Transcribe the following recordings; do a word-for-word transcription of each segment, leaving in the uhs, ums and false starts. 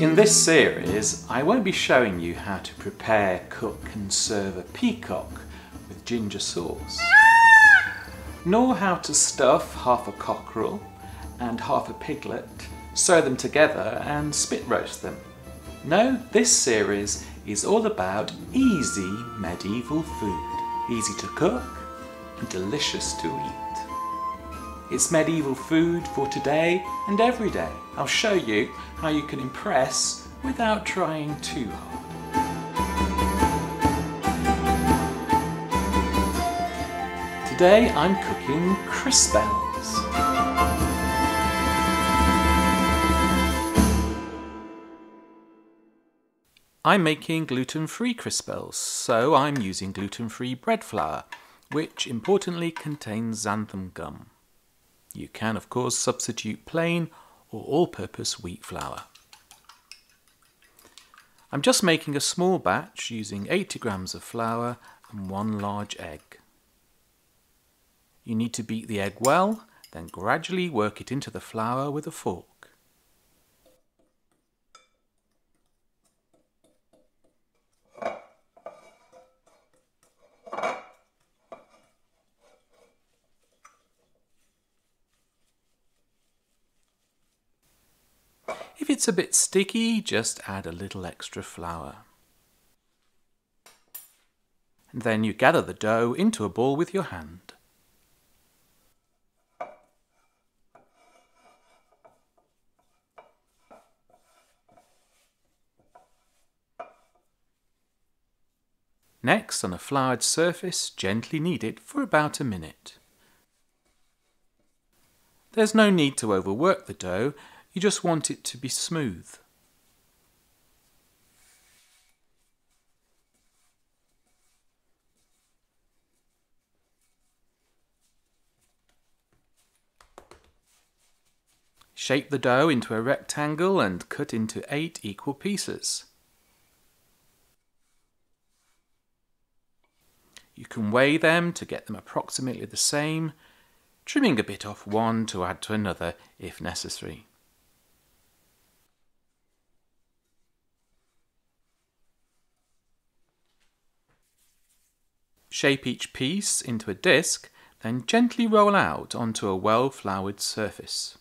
In this series, I won't be showing you how to prepare, cook and serve a peacock with ginger sauce, nor how to stuff half a cockerel and half a piglet, sew them together and spit roast them. No, this series is all about easy medieval food. Easy to cook and delicious to eat. It's medieval food for today and every day. I'll show you how you can impress without trying too hard. Today I'm cooking crispels. I'm making gluten-free crispels, so I'm using gluten-free bread flour, which importantly contains xanthan gum. You can, of course, substitute plain or all-purpose wheat flour. I'm just making a small batch using eighty grams of flour and one large egg. You need to beat the egg well, then gradually work it into the flour with a fork. If it's a bit sticky, just add a little extra flour. And then you gather the dough into a ball with your hand. Next, on a floured surface, gently knead it for about a minute. There's no need to overwork the dough, you just want it to be smooth. Shape the dough into a rectangle and cut into eight equal pieces. You can weigh them to get them approximately the same, trimming a bit off one to add to another if necessary. Shape each piece into a disc, then gently roll out onto a well-floured surface.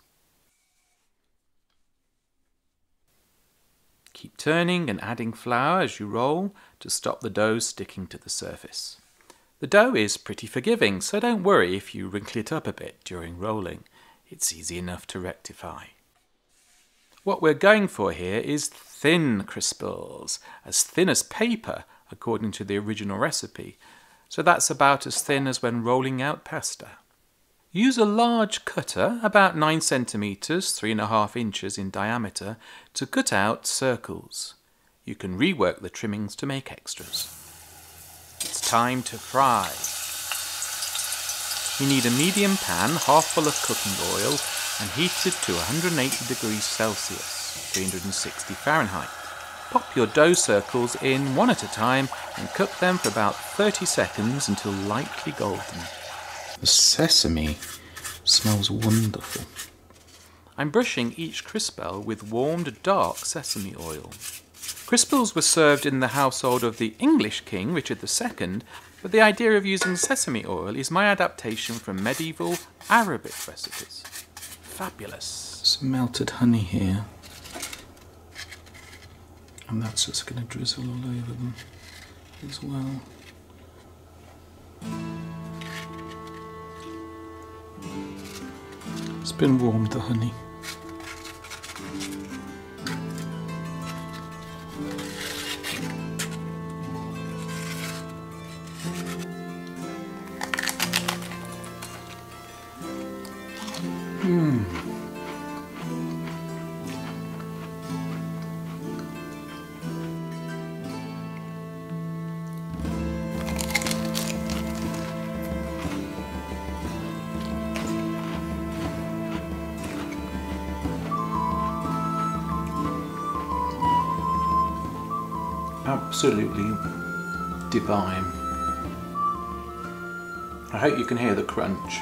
Keep turning and adding flour as you roll to stop the dough sticking to the surface. The dough is pretty forgiving, so don't worry if you wrinkle it up a bit during rolling. It's easy enough to rectify. What we're going for here is thin crispels, as thin as paper according to the original recipe, so that's about as thin as when rolling out pasta. Use a large cutter, about nine centimetres, three and a half inches in diameter, to cut out circles. You can rework the trimmings to make extras. It's time to fry. You need a medium pan half full of cooking oil and heated to one hundred eighty degrees Celsius, three hundred sixty Fahrenheit. Pop your dough circles in one at a time and cook them for about thirty seconds until lightly golden. The sesame smells wonderful. I'm brushing each crispel with warmed dark sesame oil. Crispels were served in the household of the English king, Richard the Second, but the idea of using sesame oil is my adaptation from medieval Arabic recipes. Fabulous. Some melted honey here. And that's just going to drizzle all over them as well. It's been warmed, the honey. Mm. Absolutely divine. I hope you can hear the crunch.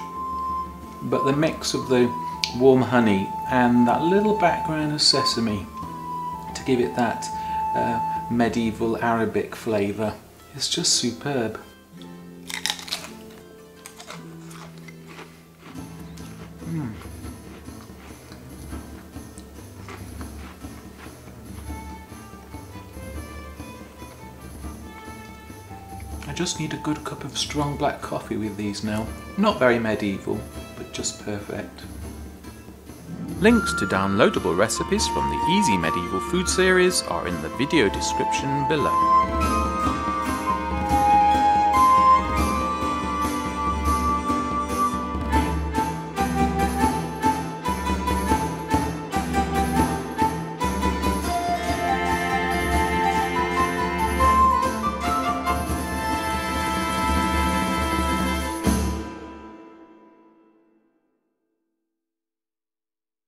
But the mix of the warm honey and that little background of sesame to give it that uh, medieval Arabic flavour. It's just superb. Mm. I just need a good cup of strong black coffee with these now. Not very medieval, but just perfect. Links to downloadable recipes from the Easy Medieval Food series are in the video description below.